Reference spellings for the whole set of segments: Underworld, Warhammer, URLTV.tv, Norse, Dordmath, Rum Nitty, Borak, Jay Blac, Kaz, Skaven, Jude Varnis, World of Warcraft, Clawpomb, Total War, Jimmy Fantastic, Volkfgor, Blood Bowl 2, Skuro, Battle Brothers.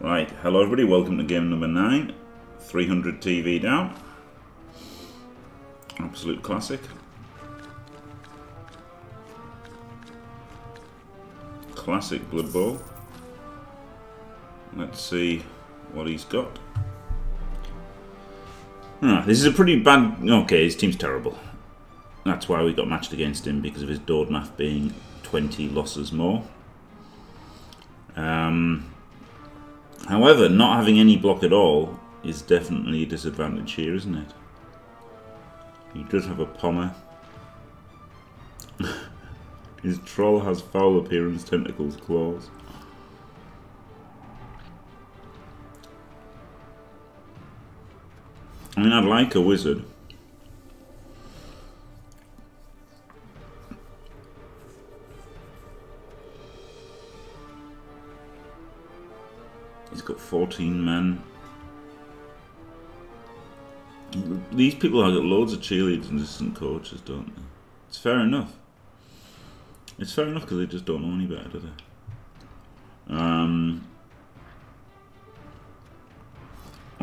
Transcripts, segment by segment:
Right, hello everybody, welcome to game number 9, 300 TV down, absolute classic. Classic Blood Bowl. Let's see what he's got. Ah, this is a pretty bad... Okay, his team's terrible. That's why we got matched against him, because of his Dordmath being 20 losses more. However, not having any block at all is definitely a disadvantage here, isn't it? He does have a Pommer. His troll has foul appearance, tentacles, claws. I mean, I'd like a wizard. He's got 14 men. These people have got loads of cheerleaders and assistant coaches, don't they? It's fair enough. It's fair enough because they just don't know any better, do they?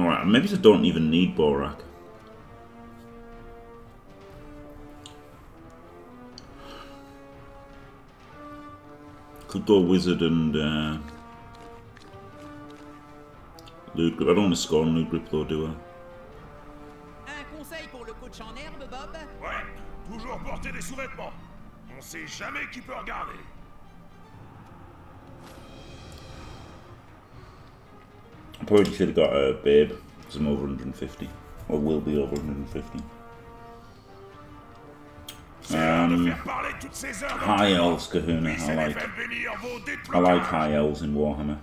Alright, maybe I don't even need Borak. Could go Wizard and Loot Grip. I don't want to score on Loot Grip though, do I? Un conseil pour le coach en herbe, Bob? Ouais, toujours porter des sous-vêtements. On sait jamais qui peut regarder. I probably should have got a babe, because I'm over 150. Or will be over 150. High elves, Kahuna, I like high elves in Warhammer.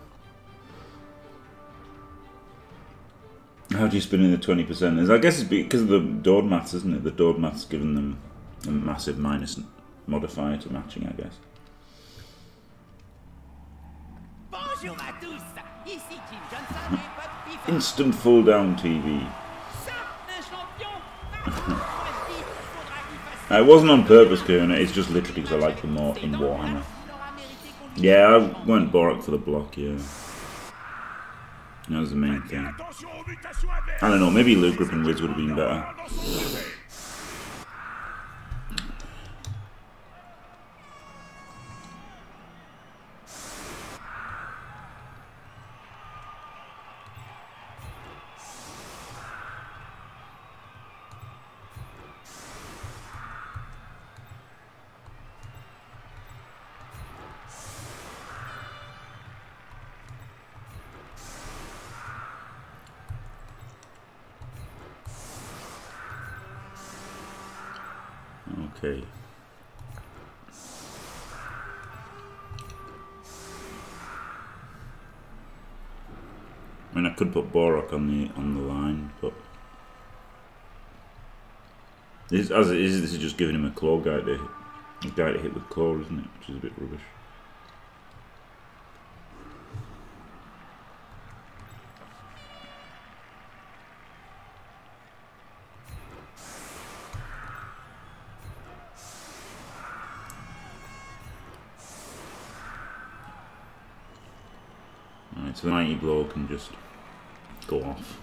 How do you spin in the 20%? I guess it's because of the Dordmaths, isn't it? The Dordmaths given them a massive minus modifier to matching, I guess. Bonjour à tous. Instant full down TV. It wasn't on purpose, Kuna. It's just literally because I like them more in Warhammer. Yeah, I went Borak for the block, yeah. That was the main thing. I don't know, maybe Loot Grip and Wiz would have been better. Okay. I mean, I could put Borak on the line, but this, as it is, this is just giving him a claw guy to hit, with claw, isn't it? Which is a bit rubbish. So the mighty blow can just go off.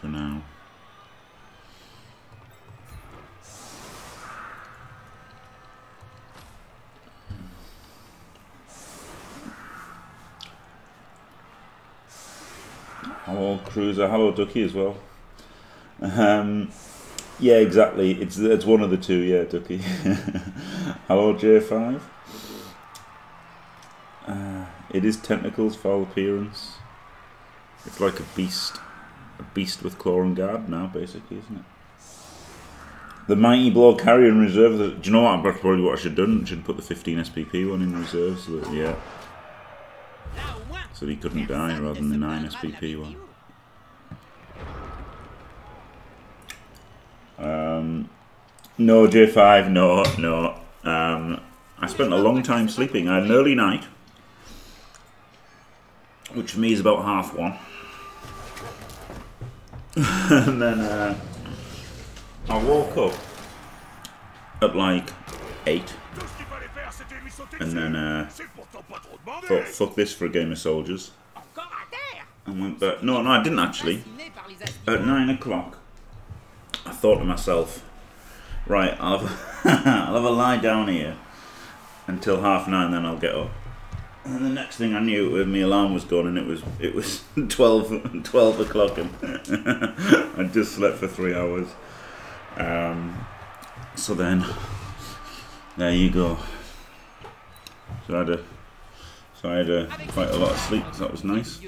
For now. Hello Cruiser, hello Ducky as well. Yeah, exactly. It's one of the two, yeah, Ducky. Hello, J5. It is tentacles, foul appearance. It's like a beast with claw and guard now, basically, isn't it? The mighty blow carrier in reserve. Do you know what? That's probably what I should have done. I should put the 15 SPP one in reserve, so that, yeah, so he couldn't die, rather than the 9 SPP one. No J5, no. I spent a long time sleeping. I had an early night, which for me is about 1:30. And then I woke up up like 8. And then thought, fuck this for a game of soldiers. And went back. No, no, I didn't actually. At 9 o'clock, I thought to myself, right, I'll have a lie down here until 9:30, then I'll get up. And the next thing I knew, my alarm was gone, and it was 12 o'clock, and I just slept for 3 hours. So then, there you go. So I had quite a lot of sleep, so that was nice.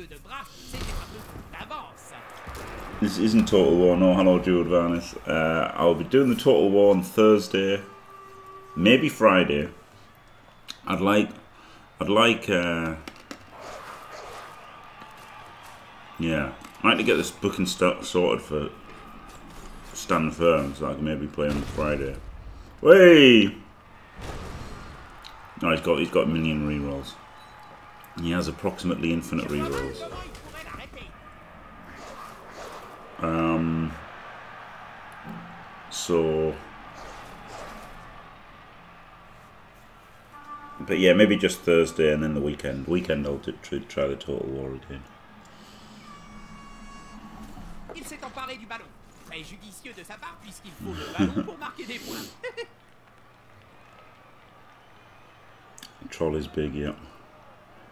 This isn't Total War, no, hello Jude Varnis. I'll be doing the Total War on Thursday, maybe Friday. I'd like to get this booking stuff sorted for Stand Firm, so I can maybe play on Friday. Way! No, he's got minion rerolls. He has approximately infinite rerolls. But yeah, maybe just Thursday and then the weekend. Weekend I'll try the Total War again. The troll is big, yeah.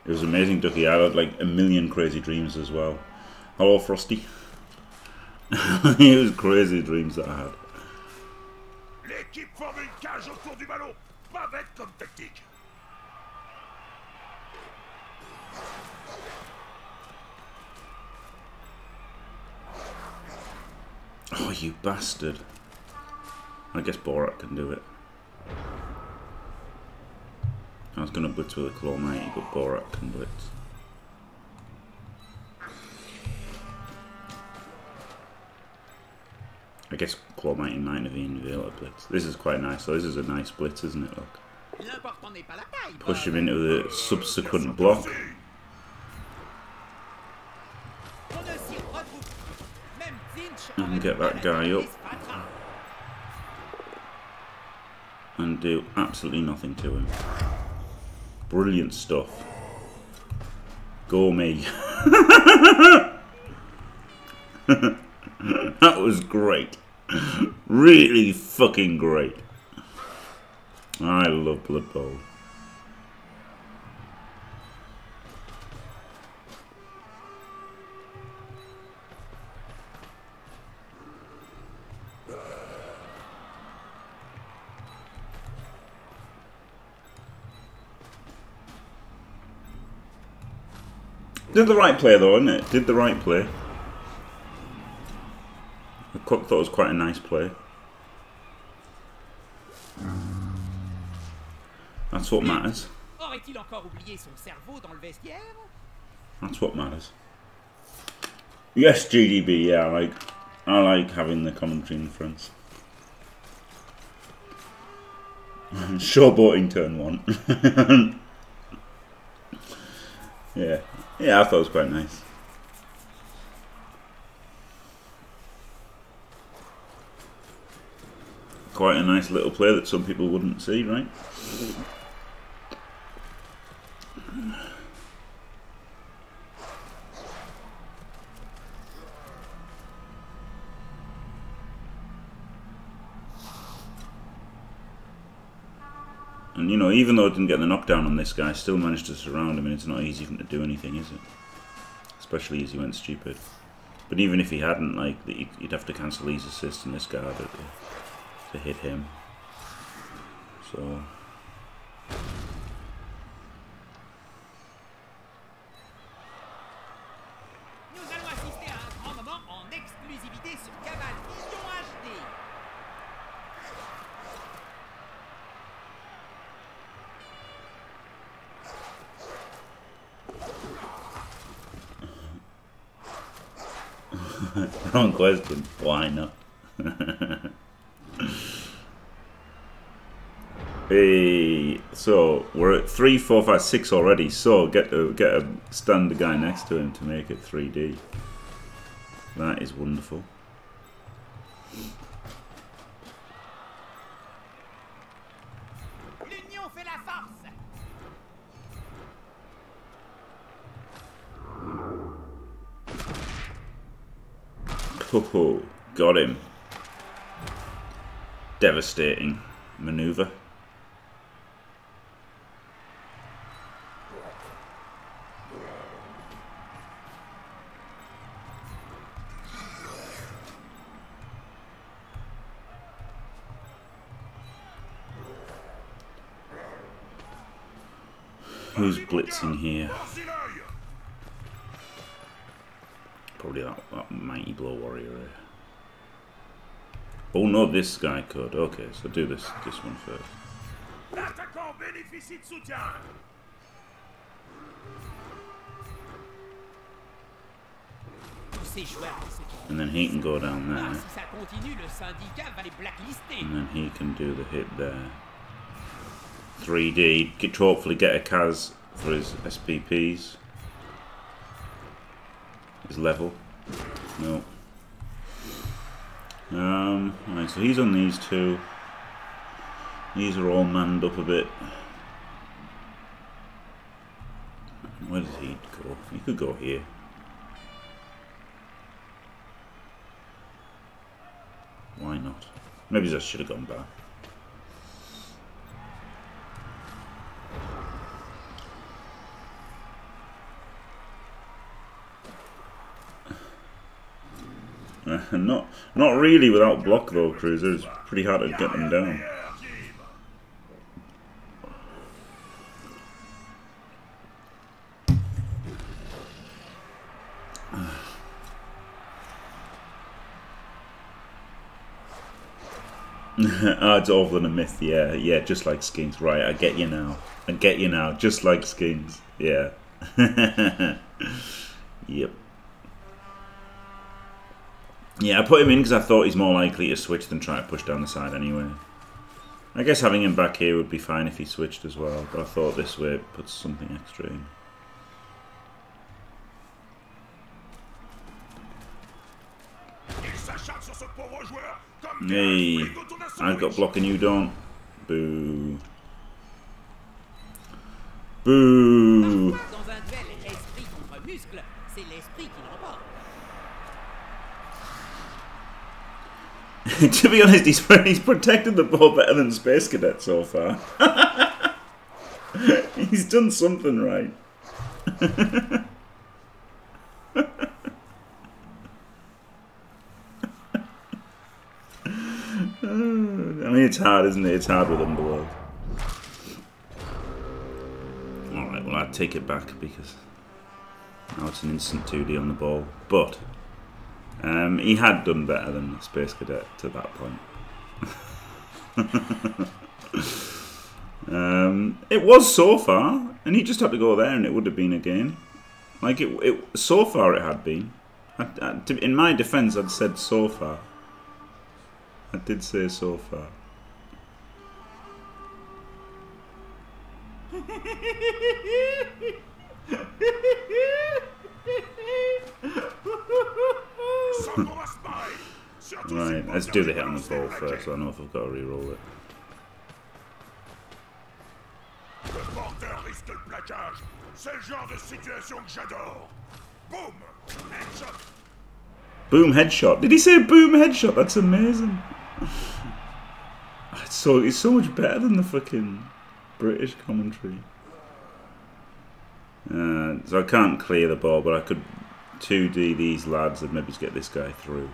It was amazing, Ducky. I had like a million crazy dreams as well. Hello, Frosty. It was crazy dreams that I had. L'équipe forme une cage autour du ballon. Pas bête comme tactique. Oh, you bastard. I guess Borat can do it. I was going to blitz with a Claw 90, but Borat can blitz. I guess Claw 90 might have been available to blitz. This is quite nice, though. This is a nice blitz, isn't it? Look. Push him into the subsequent block. And get that guy up. And do absolutely nothing to him. Brilliant stuff. Go me. That was great. Really fucking great. I love Blood Bowl. Did the right play though, didn't it? Did the right play. The cook thought it was quite a nice play. That's what matters. That's what matters. Yes, GDB, yeah, I like having the commentary in France. Showboat in turn 1. Yeah. Yeah, I thought it was quite nice. Quite a nice little play that some people wouldn't see, right? And, you know, even though I didn't get the knockdown on this guy, I still managed to surround him, and it's not easy for him to do anything, is it? Especially as he went stupid. But even if he hadn't, like, you'd have to cancel these assists and this guard to hit him. So... Wrong question. Why not? Hey, so we're at 3, 4, 5, 6 already. So get a stand the guy next to him to make it 3D. That is wonderful. L'union fait la force! Oh, got him. Devastating maneuver. Who's blitzing here? Probably that mighty blow warrior here. Oh no, this guy could. Okay, so do this one first. And then he can go down there. And then he can do the hit there. 3D, to hopefully get a Kaz for his SPPs. His level. No. Right, so he's on these two. These are all manned up a bit. Where does he go? He could go here. Why not? Maybe I should have gone back. Not really without block though, Cruiser. It's pretty hard to get them down. Oh, it's all than a myth, yeah, just like skins, right? I get you now, just like skins, yeah. Yep. Yeah, I put him in because I thought he's more likely to switch than try to push down the side anyway. I guess having him back here would be fine if he switched as well, but I thought this way puts something extra in. Hey, I've got blocking, you don't. Boo. Boo. To be honest, he's protected the ball better than Space Cadet so far. He's done something right. I mean, it's hard, isn't it? It's hard with Underworld. Alright, well, I'd take it back because now it's an instant 2D on the ball. But... he had done better than Space Cadet to that point. It was so far, and he just had to go there, and it would have been a game. Like it so far it had been. In my defence, I'd said so far. I did say so far. Right, let's do the hit on the ball first. So I don't know if I've got to re-roll it. Boom headshot. Did he say boom headshot? That's amazing. It's so much better than the fucking British commentary. So I can't clear the ball, but I could 2D these lads and maybe just get this guy through.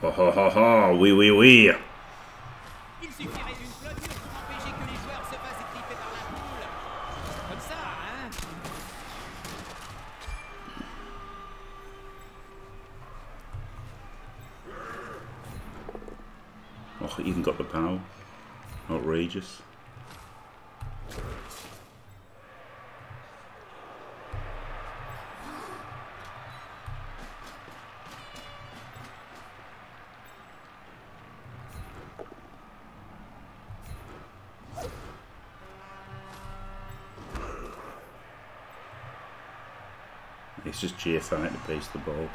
Ha ha ha ha, oui oui oui. Oh, he even got the power. Outrageous. It's just GFI to base the ball.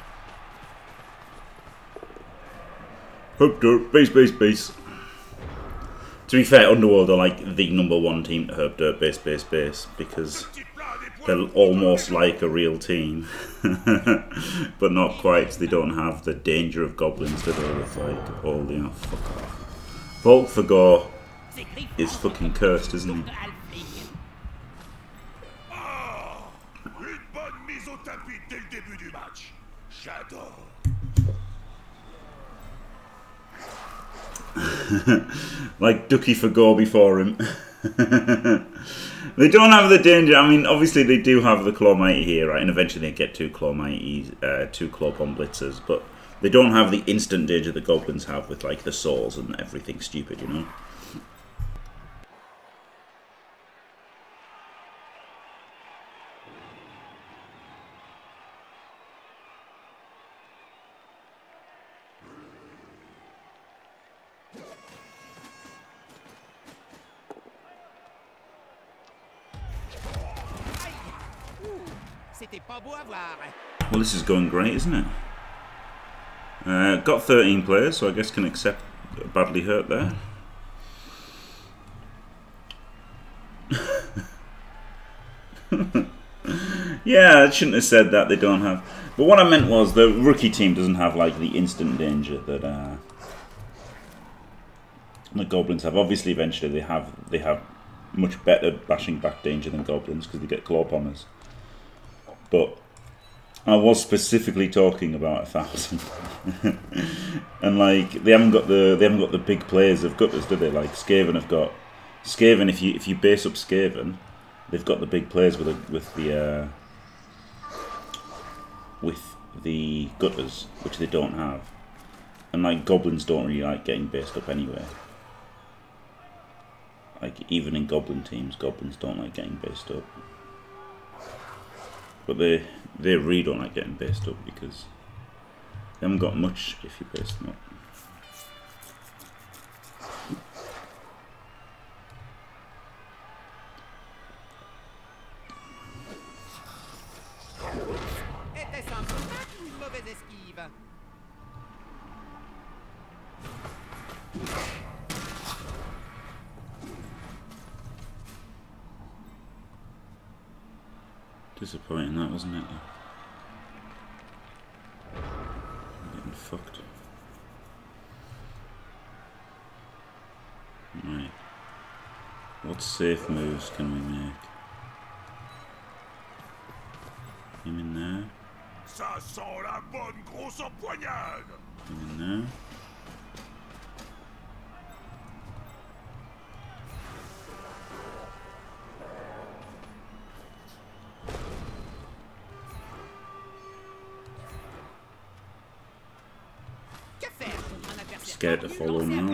Hope derp, base, base, base. To be fair, Underworld are like the #1 team to herp derp, base, base, base, because they're almost like a real team. But not quite, so they don't have the danger of goblins that are with like all the, you know, fuck off. Volkfgor is fucking cursed, isn't he? Like Ducky for Gore before him. They don't have the danger. I mean, obviously they do have the Claw Mighty here, right? And eventually they get two Claw Mighties, two Clawpomb Blitzers, but they don't have the instant danger that goblins have with like the souls and everything stupid, you know. Well, this is going great, isn't it? Got 13 players, so I guess can accept badly hurt there. Yeah, I shouldn't have said that, they don't have... But what I meant was the rookie team doesn't have, like, the instant danger that the goblins have. Obviously, eventually, they have much better bashing back danger than goblins because they get claw bombers. But I was specifically talking about 1,000, and like they haven't got the big players of gutters, do they? Like Skaven have got Skaven. If you base up Skaven, they've got the big players with the gutters, which they don't have, and like goblins don't really like getting based up anyway. Like even in goblin teams, goblins don't like getting based up. But they really don't like getting based up because they haven't got much if you base them up. Disappointing that, wasn't it? I'm getting fucked. Right. What safe moves can we make? Him in there. Him in there. Scared to follow me up.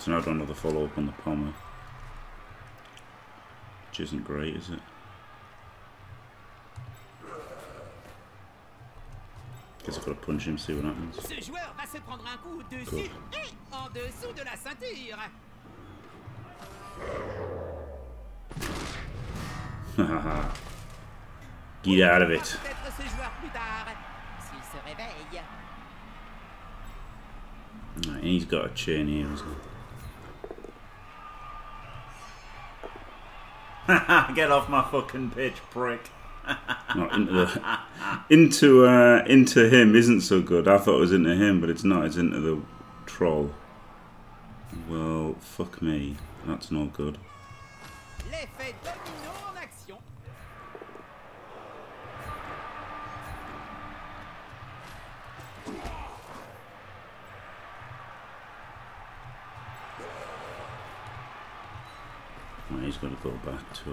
So now I've done another follow up on the Palmer, which isn't great, is it? Guess I've got to punch him, see what happens. Haha! Get out of it! Right, and he's got a chain here, hasn't he? Get off my fucking pitch, prick. Not into, the, into him isn't so good. I thought it was into him, but it's not. It's into the troll. Well, fuck me. That's not good. He's going to go back to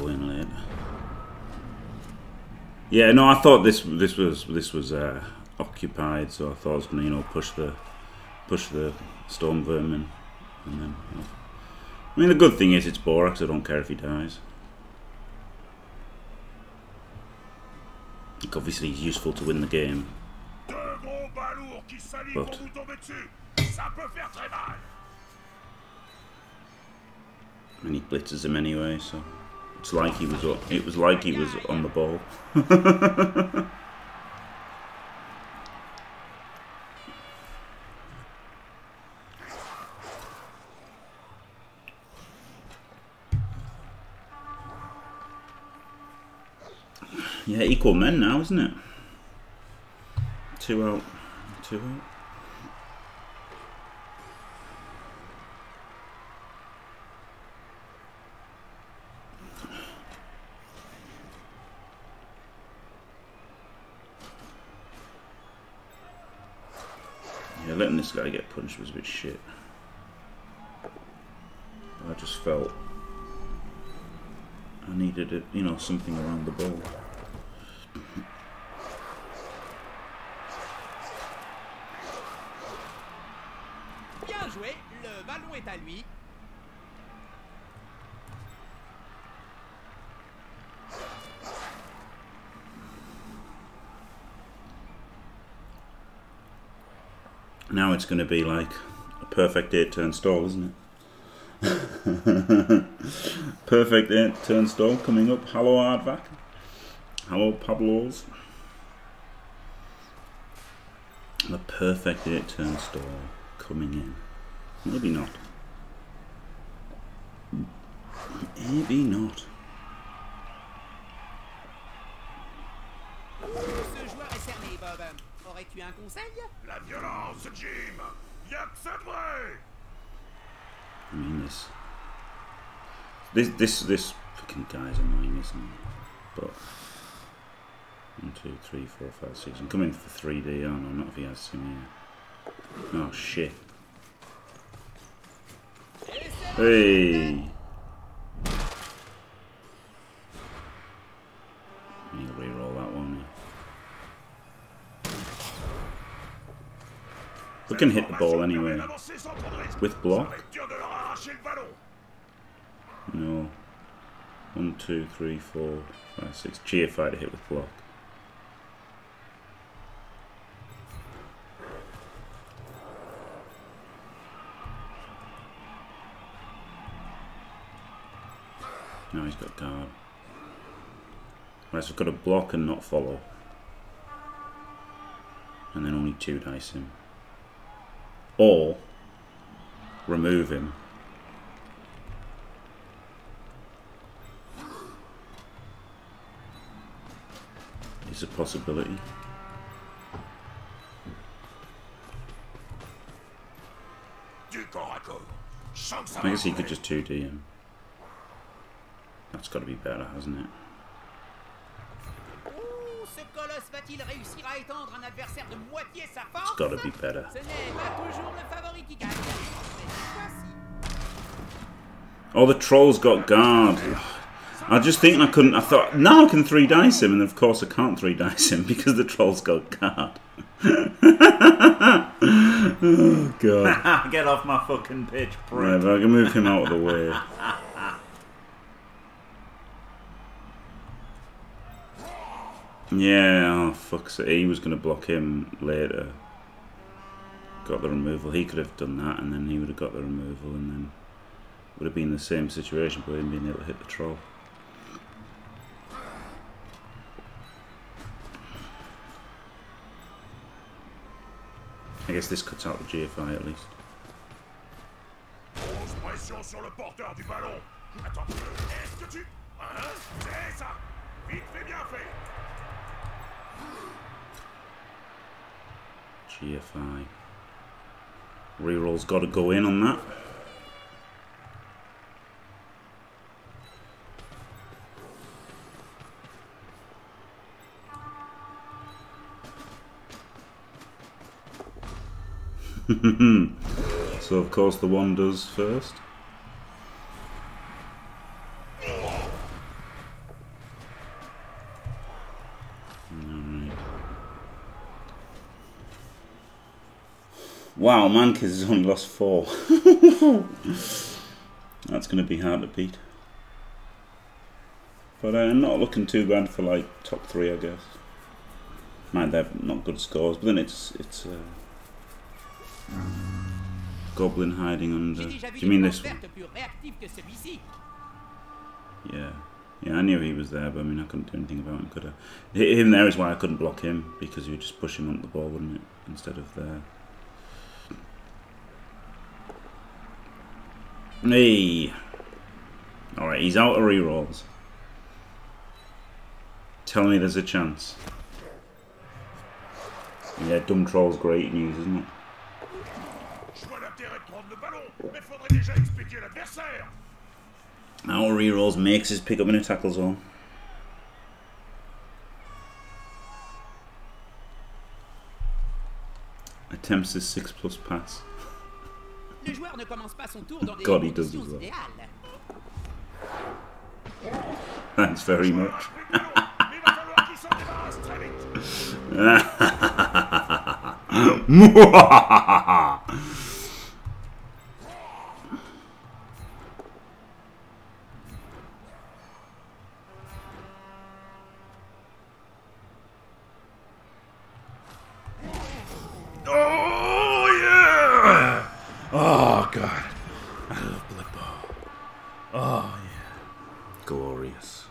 go in late. Yeah, no, I thought this was occupied, so I thought I was going to, you know, push the storm vermin, and then. I mean, the good thing is it's Borax. I don't care if he dies. Like, obviously, he's useful to win the game. But. And he blitzes him anyway, so it's like he was. It was like he was on the ball. Yeah, equal men now, isn't it? 2 out, 2 out. Yeah, letting this guy get punched was a bit shit. I just felt I needed it, you know, something around the ball. Bien joué, le ballon est à lui. Now it's going to be like a perfect 8-turn stall, isn't it? Perfect 8-turn stall coming up. Hello, Ardvac. Hello, Pablos. The perfect 8-turn stall coming in. Maybe not. Maybe not. Tu as un conseil? La violence, Jim! Y'a que ça de vrai! I mean, this fucking guy's annoying, isn't he? But 1, 2, 3, 4, 5, 6. I'm coming for 3D, aren't I? Not if he has him here. Oh shit! Hey! We can hit the ball anyway. With block? No. 1, 2, 3, 4, 5, 6. Cheer fighter hit with block. Now he's got guard. Right, so I've got to block and not follow. And then only 2 dice him. Or remove him. It's a possibility. I guess he could just 2D him. That's got to be better, hasn't it? It's got to be better. Oh, the troll's got guard. I just think I couldn't. I thought, now I can 3-dice him, and of course I can't 3-dice him because the troll's got guard. Oh, God. Get off my fucking pitch, prick. Right, but I can move him out of the way. Yeah, oh fuck's sake, he was going to block him later. Got the removal, he could have done that and then he would have got the removal and then would have been the same situation but he hadn't been able to hit the troll. I guess this cuts out the GFI at least. GFI. Reroll's got to go in on that. So of course the one does first. Wow, Mankes has only lost 4. That's going to be hard to beat. But I'm not looking too bad for like top 3, I guess. Mind they're not good scores, but then it's goblin hiding under. Do you mean this one? Yeah. Yeah, I knew he was there, but I mean, I couldn't do anything about him, could I? Him there is why I couldn't block him, because you would just push him onto the ball, wouldn't it? Instead of there. Hey! Alright, he's out of rerolls. Tell me there's a chance. Yeah, Dumb Troll's great news, isn't it? Our rerolls makes his pick up in a tackle zone. Attempts his 6+ pass. God, he does as well. Thanks very much. Oh God, I love Blood Bowl. Oh yeah, glorious.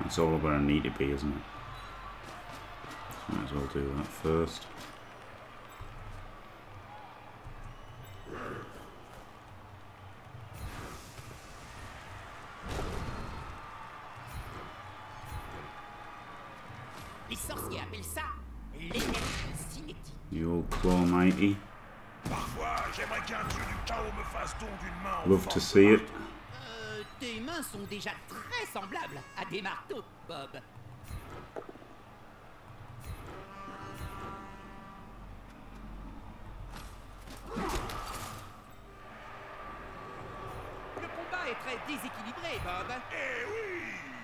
That's all where I need to be, isn't it? So might as well do that first. You old claw mighty. Love to see it.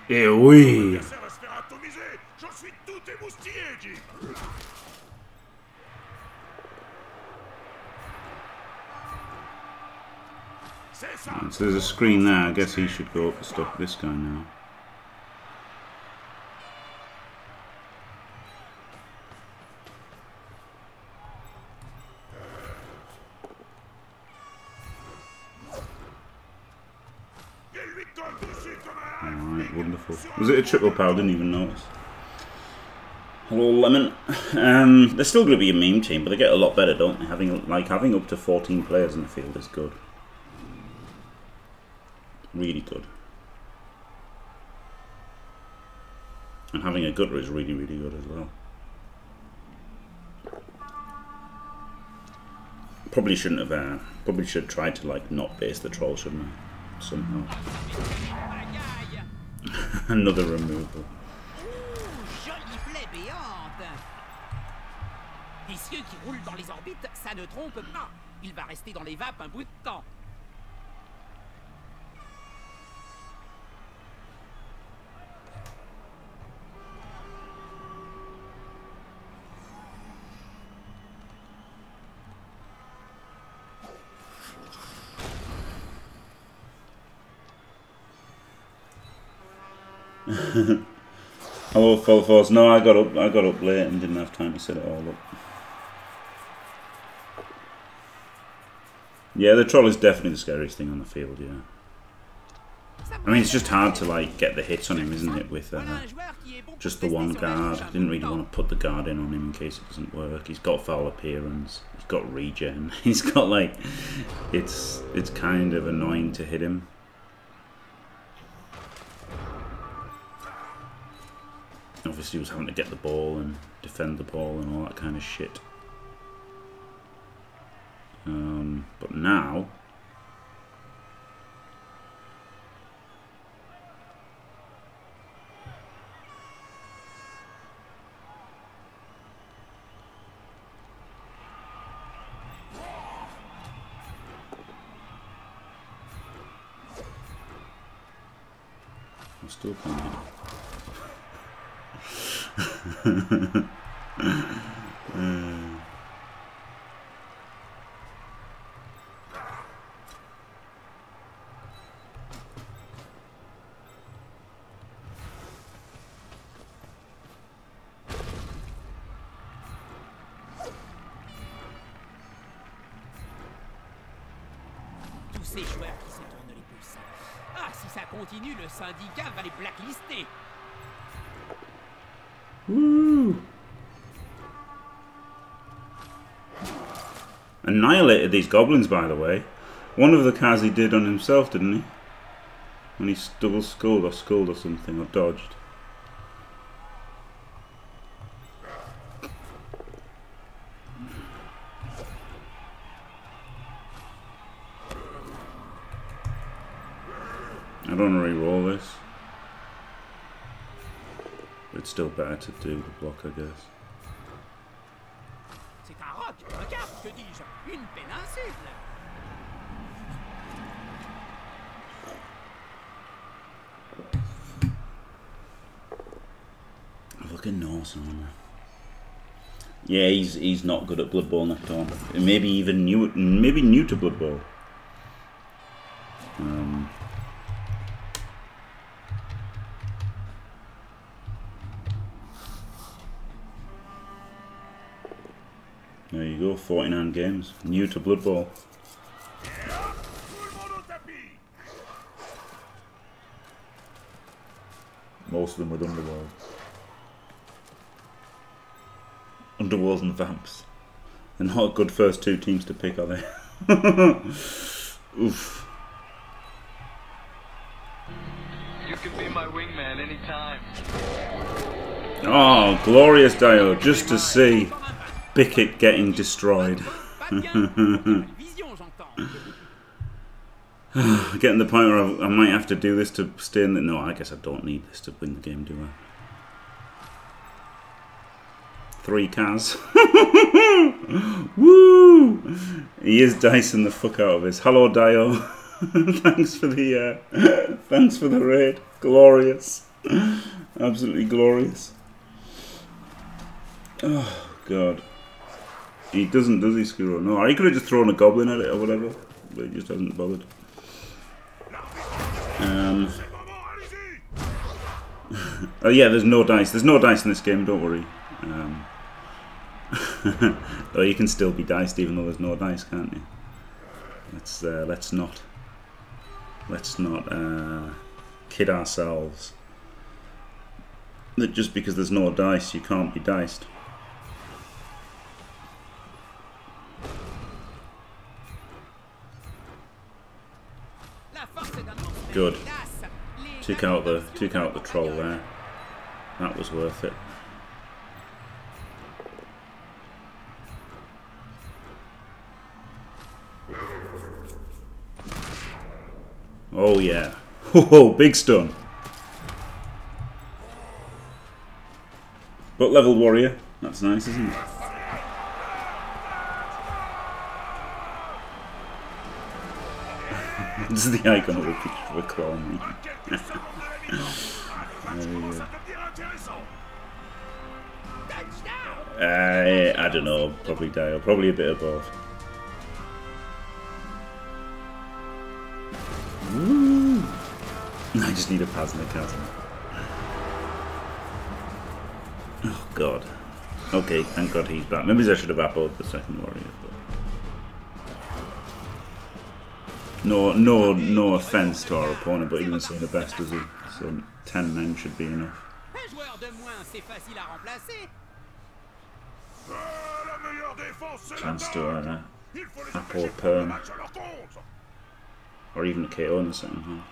Eh oui! So there's a screen there, I guess he should go up and stop this guy now. Alright, wonderful. Was it a triple power? I didn't even notice. Hello, Lemon. They're still going to be a meme team, but they get a lot better, don't they? Having up to 14 players in the field is good. Really good. And having a gutter is really, really good as well. Probably shouldn't have. Probably should try to like not base the troll, shouldn't I? Somehow. Another removal. Hello, Full Force. No, I got up late and didn't have time to set it all up. Yeah, the troll is definitely the scariest thing on the field. Yeah, I mean it's just hard to like get the hits on him, isn't it? With just the one guard, I didn't really want to put the guard in on him in case it doesn't work. He's got foul appearance. He's got regen. He's got like it's kind of annoying to hit him. Obviously, he was having to get the ball and defend the ball and all that kind of shit. But now, I'm still playing. Syndicat va les blacklister. Annihilated these goblins, by the way. One of the cars he did on himself, didn't he? When he double skulled or something, or dodged. Still better to do the block, I guess. C'est un roc, regarde, que dis-je, une péninsule. Fucking Norse armor. Yeah, he's not good at Blood Bowl, not at all. Maybe even new to Blood Bowl. There you go, 49 games. New to Blood Bowl. Most of them with Underworld. Underworld and Vamps. They're not good first two teams to pick, are they? Oof. You can be my wingman anytime. Oh, glorious Dio, just to see Bickett getting destroyed. Getting the point where I might have to do this to stay in the... No, I guess I don't need this to win the game, do I? 3 Kaz. Woo! He is dicing the fuck out of this. Hello, Dio. Thanks for the raid. Glorious. Absolutely glorious. Oh, God. He doesn't, does he, Skuro? No, he could have just thrown a goblin at it or whatever, but he just hasn't bothered. Oh yeah, there's no dice. There's no dice in this game, don't worry. Though you can still be diced even though there's no dice, can't you? Let's not kid ourselves that just because there's no dice you can't be diced. Good. Took out the troll there. That was worth it. Oh yeah. Ho, big stun. But level warrior. That's nice, isn't it? This is the icon of a picture of a clown. I don't know, probably die or probably a bit of both. Ooh. I just need a pass in the chasm. Oh God. Okay, thank God he's back. Maybe I should have appoed the second warrior. No offense to our opponent, but even some of the best, does he? So 10 men should be enough. Chance to apple perm, or even a KO in the second half.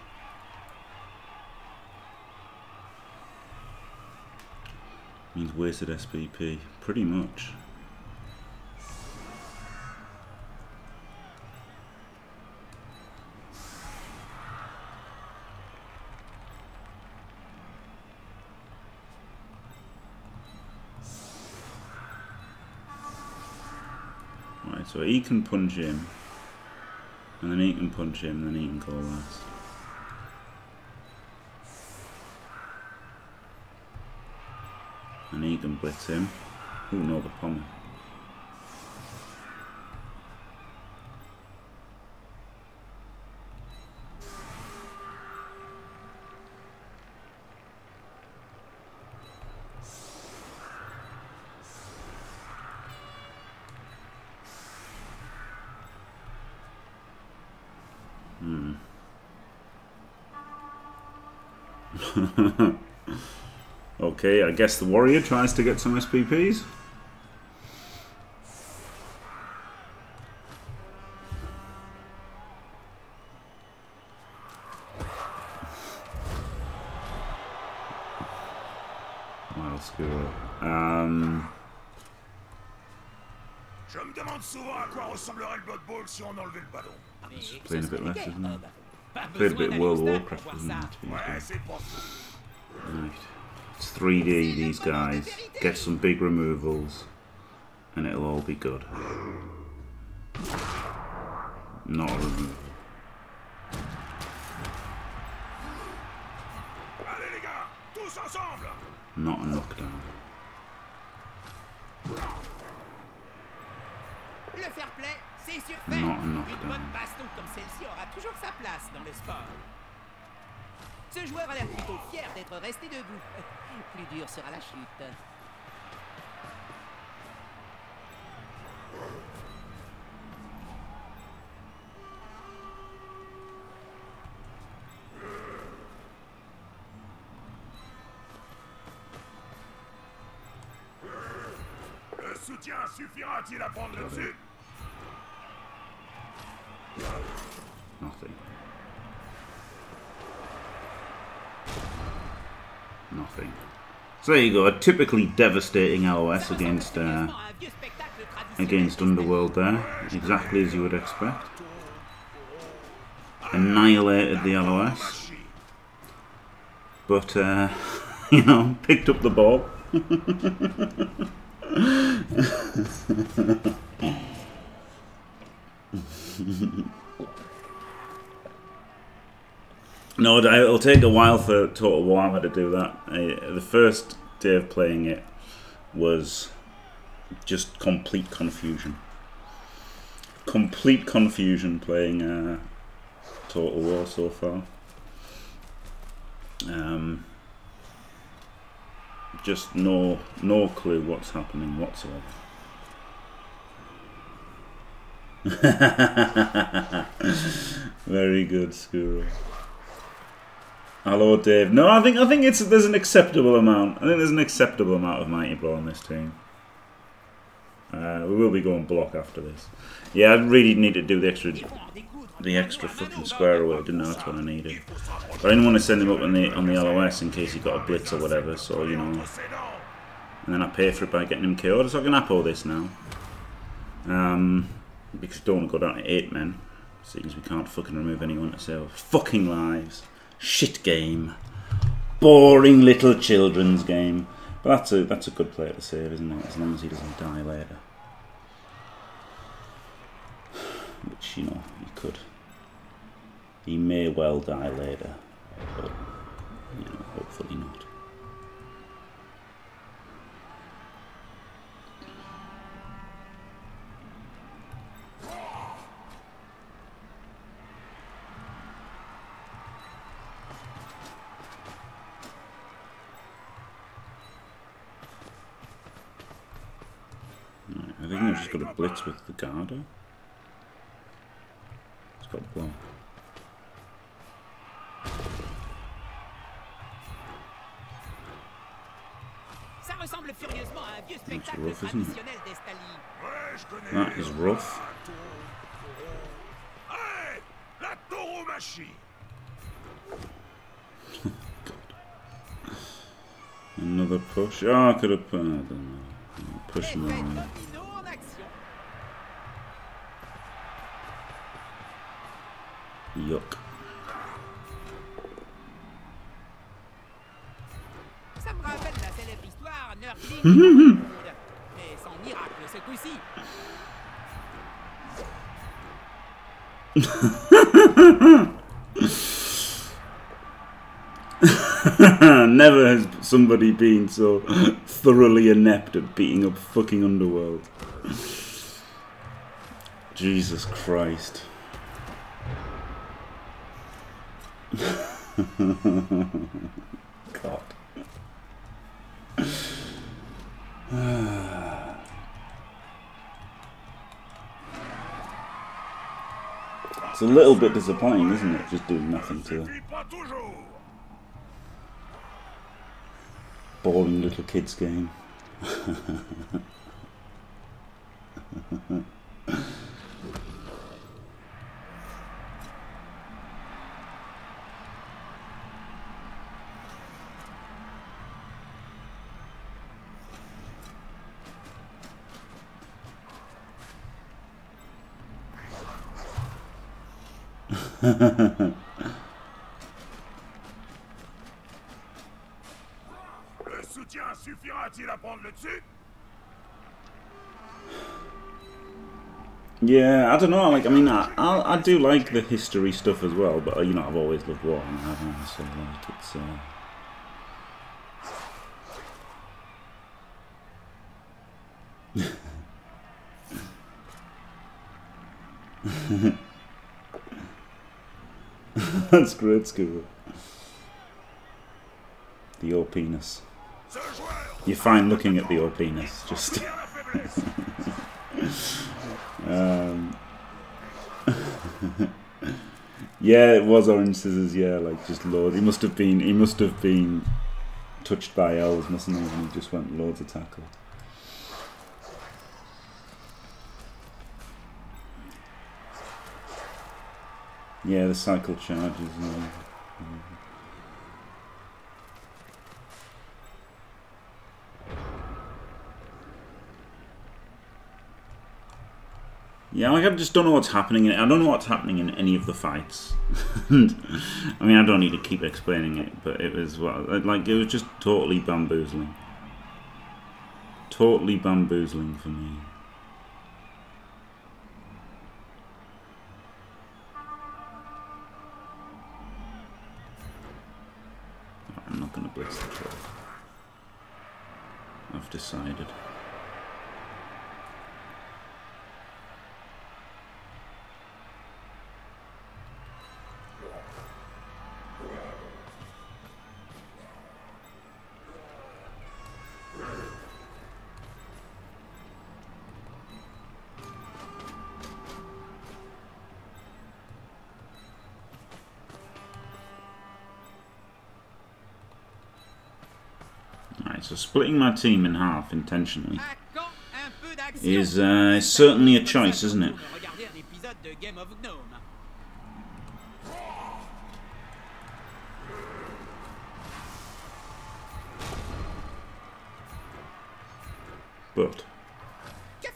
Means wasted SPP, pretty much. So he can punch him, and then he can punch him, and then he can go last. I need them blitz him. Ooh, no, the pommel. Okay, I guess the warrior tries to get some SPPs. Well, let's go. Je me demande souvent à quoi ressemblerait le Blood Bowl si on enlevait le ballon. It's just playing a bit less, isn't it? Played a bit of World of Warcraft, isn't it? Right. It's 3D, these guys. Get some big removals, and it'll all be good. Not a removal. Not a knockdown. Not a knockdown. Ce joueur a l'air plutôt fier d'être resté debout. Plus dur sera la chute. Le soutien suffira-t-il à prendre le dessus? Nothing. Nothing. So there you go, a typically devastating LOS against Underworld there, exactly as you would expect. Annihilated the LOS, but you know, picked up the ball. No, it'll take a while for Total Warhammer to do that. The first day of playing it was just complete confusion. Complete confusion playing Total War so far. Just no clue what's happening whatsoever. Very good, Skuro. Hello, Dave. No, I think there's an acceptable amount. I think there's an acceptable amount of Mighty Blow on this team. We will be going block after this. Yeah, I really need to do the extra fucking square away. Didn't know that's what I needed. But I didn't want to send him up on the LOS in case he got a blitz or whatever. So you know, and then I pay for it by getting him KO'd. So I can apple this now. Because I don't want to go down to 8 men. Seeing as we can't fucking remove anyone to save fucking lives. Shit game. Boring little children's game. But that's a good player to save, isn't it? As long as he doesn't die later. Which, you know, he could. He may well die later. But, you know, hopefully not. I think I've just got to blitz with the Garda. It's got to block. That's rough, isn't it? That is rough. God. Another push. Oh, I could have put... I don't know. Push him around. Yuck. Never has somebody been so thoroughly inept at beating up fucking Underworld. Jesus Christ. God. It's a little bit disappointing, isn't it? Just doing nothing to boring little kids game. Yeah, I don't know. Like, I mean, I do like the history stuff as well, but you know, I've always loved Warhammer, haven't I? So like, it's. That's great, Scuba. The old penis. You're fine looking at the old penis, just. Yeah, it was Orange Scissors. Yeah, like just loads. He must have been touched by elves, mustn't he? And he just went loads of tackle. Yeah, the cycle charges. Yeah. Yeah, like I just don't know what's happening. I don't know what's happening in any of the fights. And, I mean, I don't need to keep explaining it, but it was what, like it was just totally bamboozling. Totally bamboozling for me. I'm not going to blitz the troll. I've decided. So splitting my team in half intentionally is certainly a choice, isn't it? But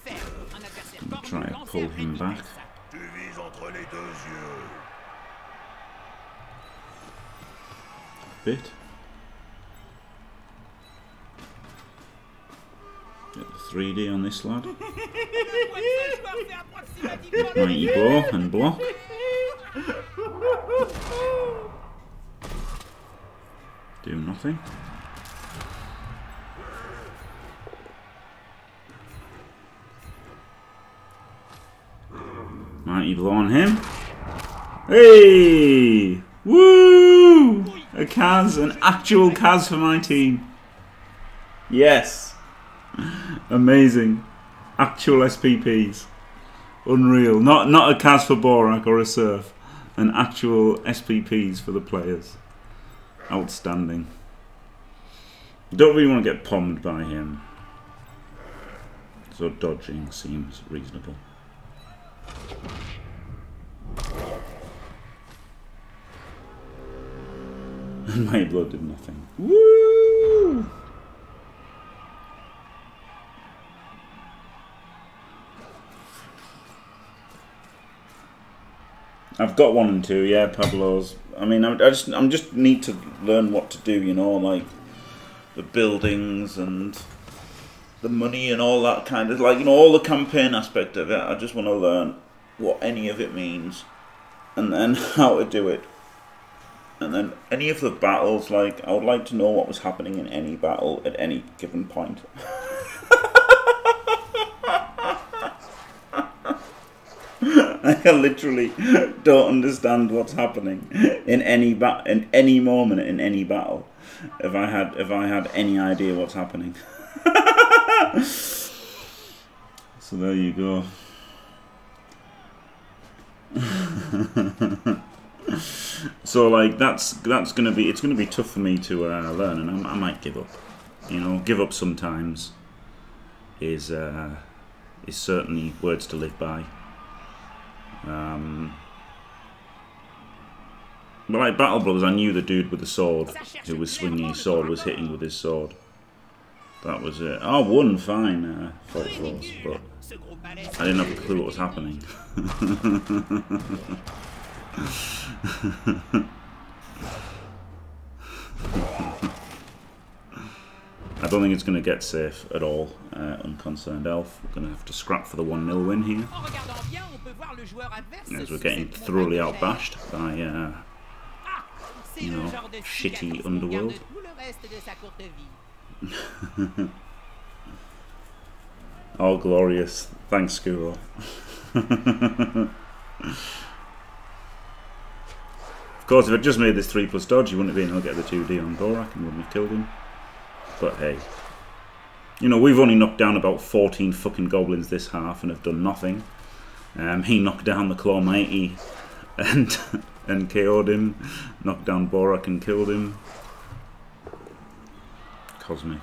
I'm going to try and pull him back. A bit. Get the 3D on this lad. Mighty blow and block. Do nothing. Mighty blow on him. Hey! Woo! A Kaz, an actual Kaz for my team. Yes! Amazing. Actual SPPs. Unreal. Not a Kaz for Borak or a Surf. An actual SPPs for the players. Outstanding. Don't really want to get pommed by him. So dodging seems reasonable. And my blood did nothing. Woo! I've got 1 and 2, yeah, Pablo's. I mean, I'm just need to learn what to do, you know, like the buildings and the money and all that kind of, like, you know, all the campaign aspect of it. I just want to learn what any of it means and then how to do it. And then any of the battles, like, I would like to know what was happening in any battle at any given point. I literally don't understand what's happening in any moment in any battle. If I had any idea what's happening. So there you go. So like that's gonna be, it's gonna be tough for me to learn, and I might give up. You know, give up sometimes is certainly words to live by. But like Battle Brothers, I knew the dude with the sword who was swinging his sword was hitting with his sword. That was it. I won fine, Volkfgors, but I didn't have a clue what was happening. I don't think it's going to get safe at all, Unconcerned Elf. We're going to have to scrap for the 1-0 win here. As we're getting thoroughly outbashed by, you know, shitty Underworld. Oh, glorious. Thanks, Skuro. Of course, if I'd just made this 3+ dodge, he wouldn't have been able to get the 2D on Borak and wouldn't have killed him. But hey, you know, we've only knocked down about 14 fucking goblins this half and have done nothing. He knocked down the Claw Mighty and KO'd him, knocked down Borak and killed him. Cosmic.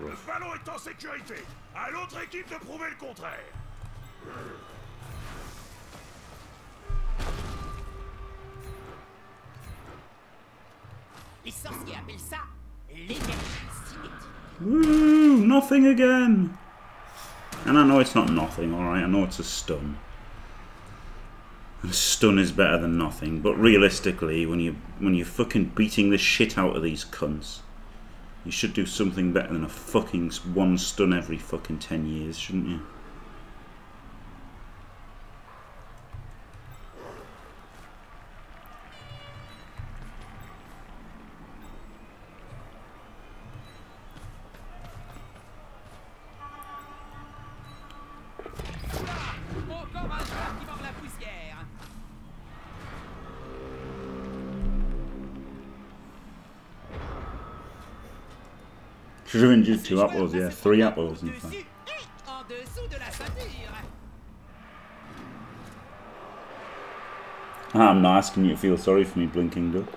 Le ballon est en sécurité. À l'autre équipe de prouver le contraire. Les sorciers appellent ça l'énergie cinétique. Woo, nothing again. And I know it's not nothing, all right. I know it's a stun. And a stun is better than nothing. But realistically, when you're fucking beating the shit out of these cunts, you should do something better than a fucking one stun every fucking 10 years, shouldn't you? Should have injured 2 apples, yeah, 3 apples in fact. I'm not asking you to feel sorry for me, Blinking Duck.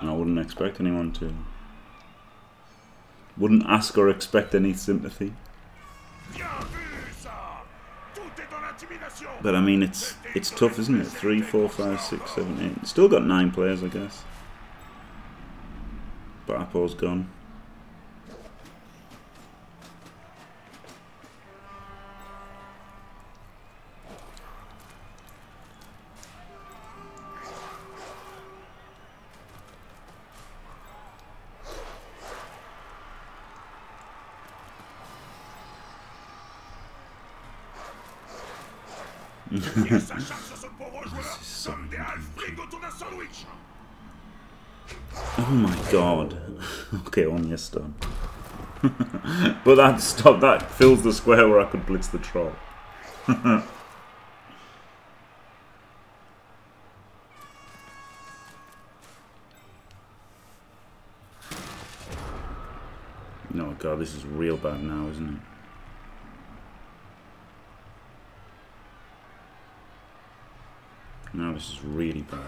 I wouldn't expect anyone to. Wouldn't ask or expect any sympathy. But I mean, it's tough, isn't it? 3, 4, 5, 6, 7, 8. Still got 9 players, I guess. But Apple's gone. This is so annoying. Oh my god. Okay, on your stone. But that stop, that fills the square where I could blitz the troll. No, god, this is real bad now, isn't it? Now this is really bad.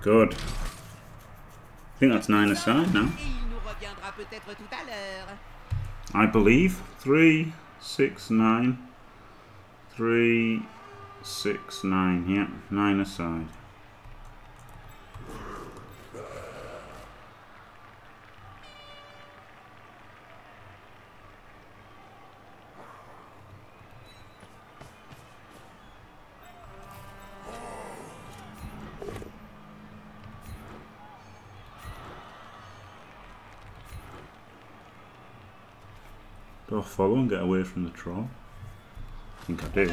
Good. Good. I think that's 9 aside now. I believe 3, 6, 9, 3, 6, 9. Yep, 9 aside. Do I follow and get away from the troll? I think I do.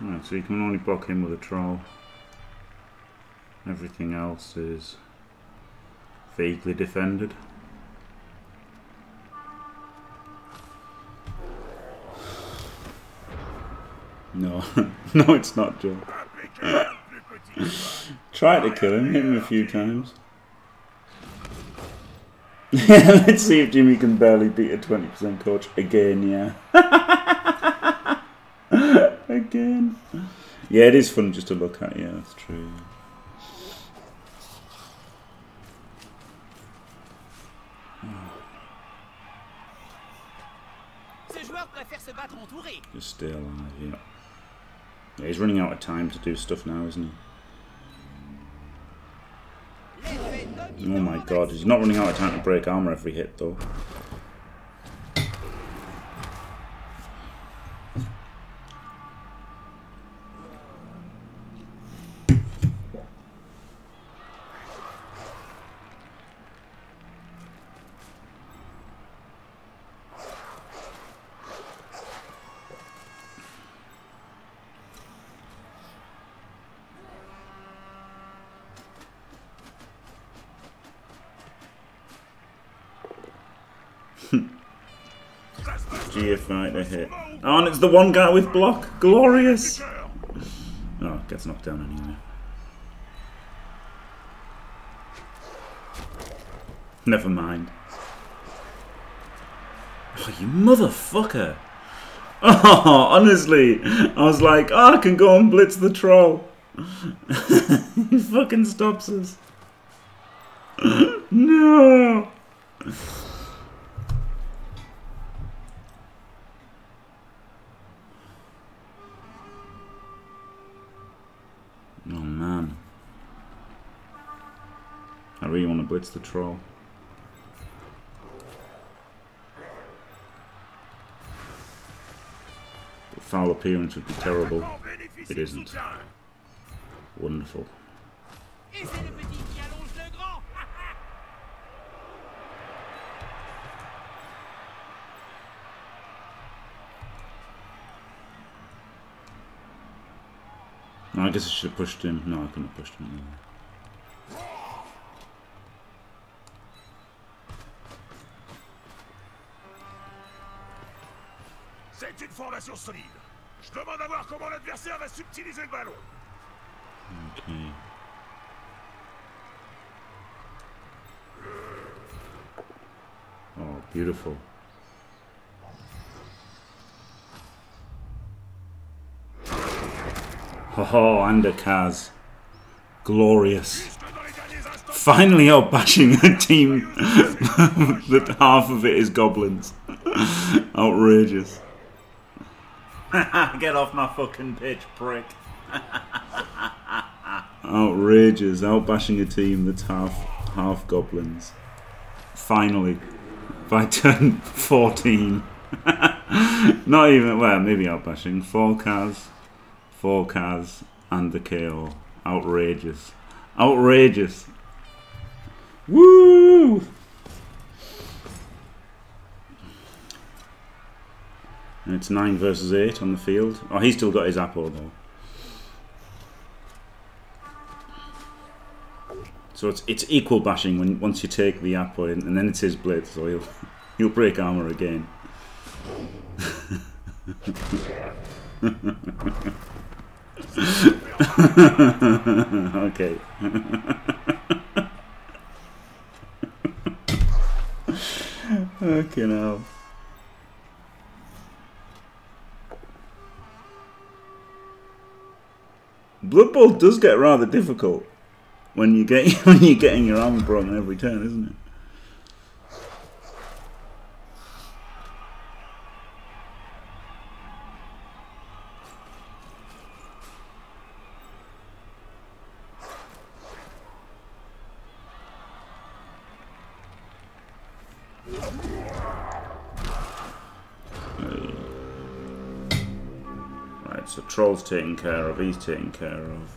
Alright, so you can only block him with a troll. Everything else is vaguely defended. No, no, it's not Joe. Try to kill him, hit him a few times. Let's see if Jimmy can barely beat a 20% coach again, yeah. Again. Yeah, it is fun just to look at, yeah, that's true. Just stay alive, yeah. Yeah, he's running out of time to do stuff now, isn't he? Oh my god, he's not running out of time to break armor every hit, though. Fight a hit. Oh, and it's the one guy with block. Glorious. Oh, gets knocked down anyway. Never mind. Oh, you motherfucker. Oh, honestly. I was like, oh, I can go and blitz the troll. He fucking stops us. No. Blitz the troll. But foul appearance would be terrible. It isn't. Wonderful. No, I guess I should have pushed him. No, I couldn't have pushed him either. Okay. Oh, beautiful. Oh, and a Kaz. Glorious. Finally out bashing a team that half of it is goblins. Outrageous. Get off my fucking pitch, prick. outrageous, outbashing a team that's half goblins. Finally, by turn 14. Not even, well, maybe outbashing. 4 Kaz, and the KO. Outrageous. Outrageous. Woo! And it's 9 versus 8 on the field. Oh, he's still got his Apo, though. So it's equal bashing when once you take the Apo in, and then it's his blitz, so he'll break armor again. Okay. Okay now. Blood Bowl does get rather difficult when you get when you're getting your armor broken every turn, isn't it? So Troll's taken care of, he's taken care of.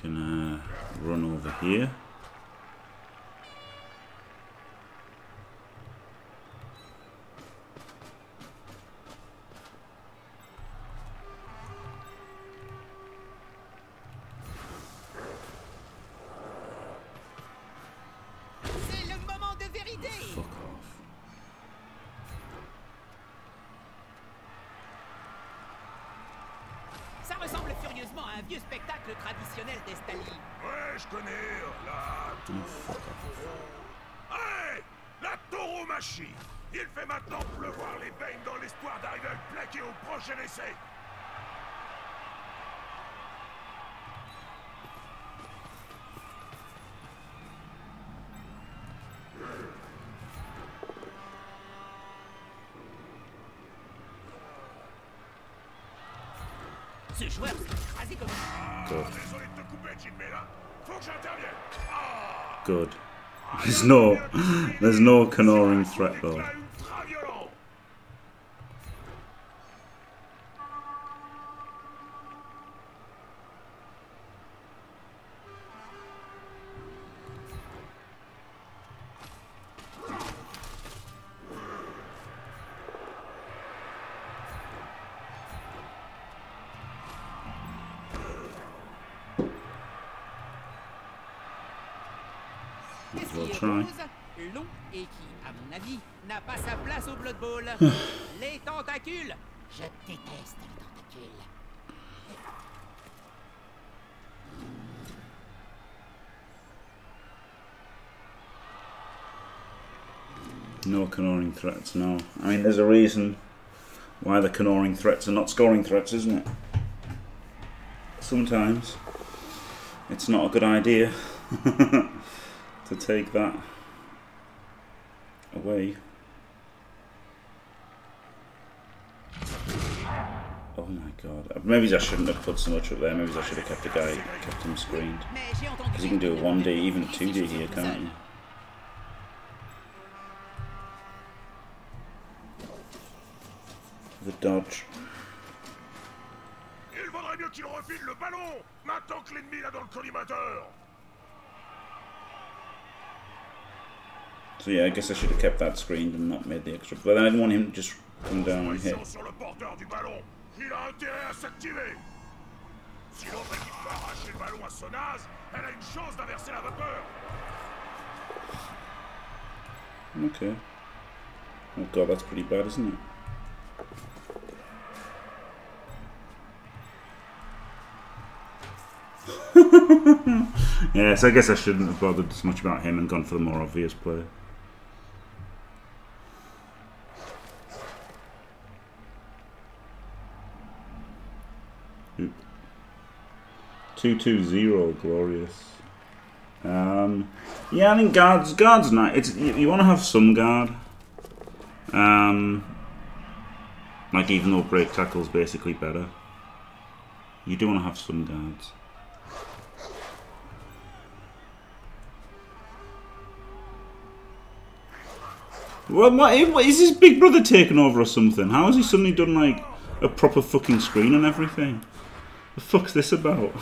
Can run over here. Good. There's no canoring threat though. Les tentacules. Je déteste les tentacules. No canoring threats, no. I mean, there's a reason why the canoring threats are not scoring threats, isn't it? Sometimes it's not a good idea to take that away. God, maybe I shouldn't have put so much up there. Maybe I should have kept the guy, kept him screened. Because you can do a 1D, even a 2D here, can't you? The dodge. Il vaudrait mieux qu'il refile le ballon maintenant que l'ennemi l'a dans le collimateur. So yeah, I guess I should have kept that screened and not made the extra. But then I didn't want him to just come down and hit. Il a intérêt à s'activer. Si l'autre équipe va arracher le ballon à son as, elle a une chance d'inverser la vapeur. Okay. Oh god, that's pretty bad, isn't it? Yeah, so I guess I shouldn't have bothered as much about him and gone for the more obvious play. Oop. 2-2-0, glorious. Yeah, I think guard's nice. It's you want to have some guard. Like even though break tackle's basically better, you do want to have some guards. What is his big brother taking over or something? How has he suddenly done like a proper fucking screen and everything? The fuck's this about?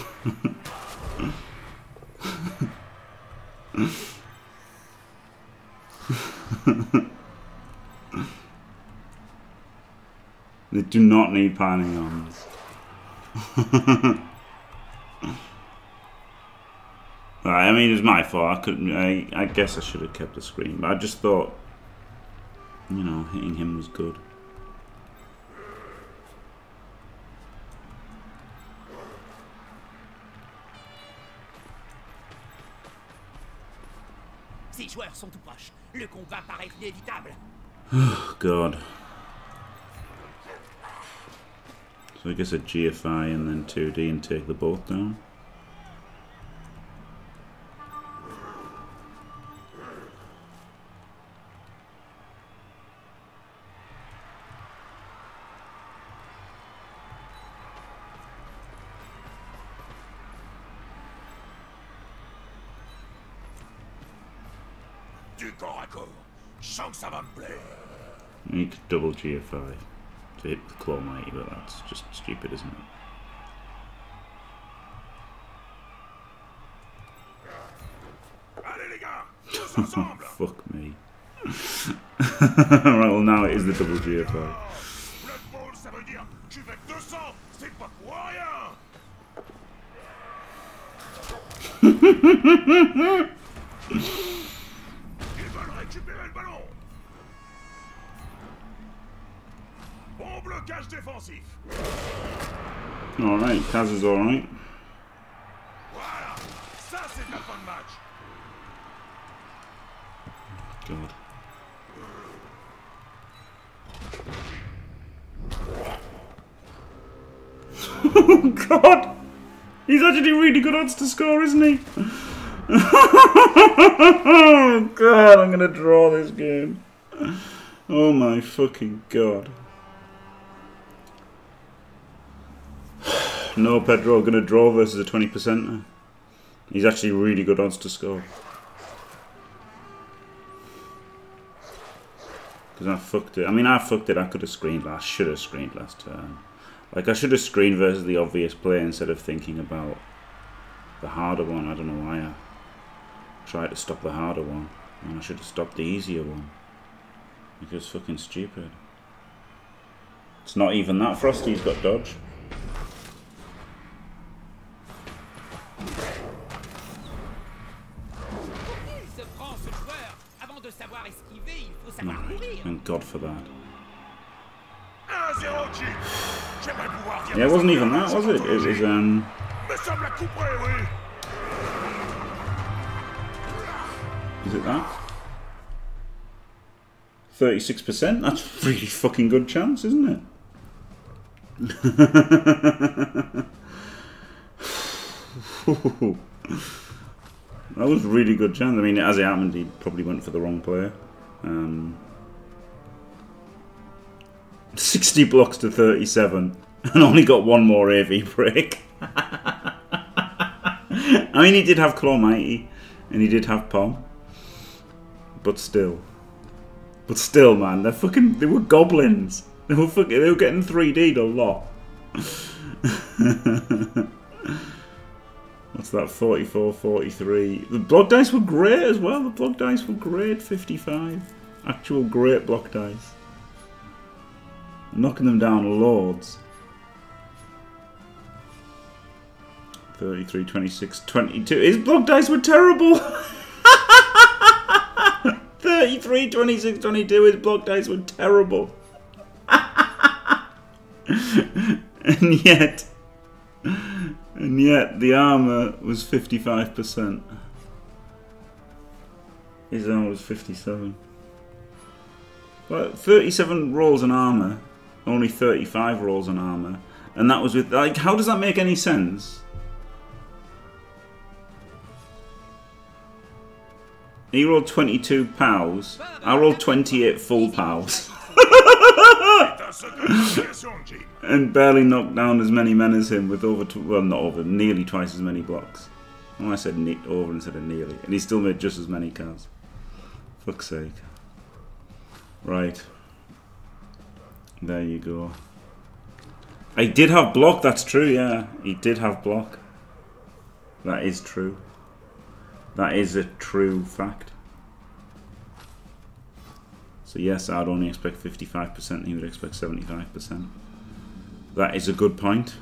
They do not need panning arms. I mean, it was my fault. I couldn't. I guess I should have kept the screen, but I just thought, you know, hitting him was good. Oh God. So I guess a GFI and then 2D and take the bolt down. You could double GFI to hit the claw mighty, but that's just stupid, isn't it? Fuck me. Right, well now it is the double GFI. Alright, Kaz is alright. God. Oh God! He's actually really good odds to score, isn't he? Oh God, I'm gonna draw this game. Oh my fucking God. No, Pedro, gonna draw versus a 20%er. He's actually really good odds to score. Because I fucked it. I mean, I fucked it. I could have screened last. Should have screened last turn. Like, I should have screened versus the obvious play instead of thinking about the harder one. I don't know why I tried to stop the harder one. And I should have stopped the easier one. Because it's fucking stupid. It's not even that. Frosty's got dodge. Thank God for that. Yeah, it wasn't even that, was it? It was, is it that? 36%? That's a really fucking good chance, isn't it? That was a really good chance. I mean, as it happened, he probably went for the wrong player. 60 blocks to 37 and only got one more AV break. I mean, he did have Claw Mighty and he did have Pom. But still, man, they're fucking, they were goblins. They were getting 3D'd a lot. What's that, 44, 43. The block dice were great as well. The block dice were great, 55. Actual great block dice. I'm knocking them down lords. 33, 26, 22. His block dice were terrible! 33, 26, 22. His block dice were terrible. And yet, the armor was 55%. His armor was 57. Well, 37 rolls on armor, only 35 rolls on armor, and that was with, like, how does that make any sense? He rolled 22 pows. I rolled 28 full pows. And barely knocked down as many men as him with over, well, not over, nearly twice as many blocks. Oh, I said over instead of nearly. And he still made just as many cards. Fuck's sake. Right. There you go. I did have block, that's true, yeah. He did have block. That is true. That is a true fact. So yes, I'd only expect 55%, he would expect 75%. That is a good point.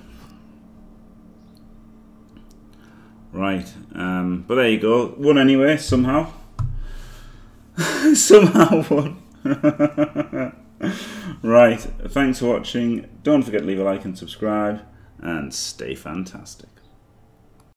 Right, but there you go. Won anyway, somehow. Somehow won. Right, thanks for watching. Don't forget to leave a like and subscribe, and stay fantastic.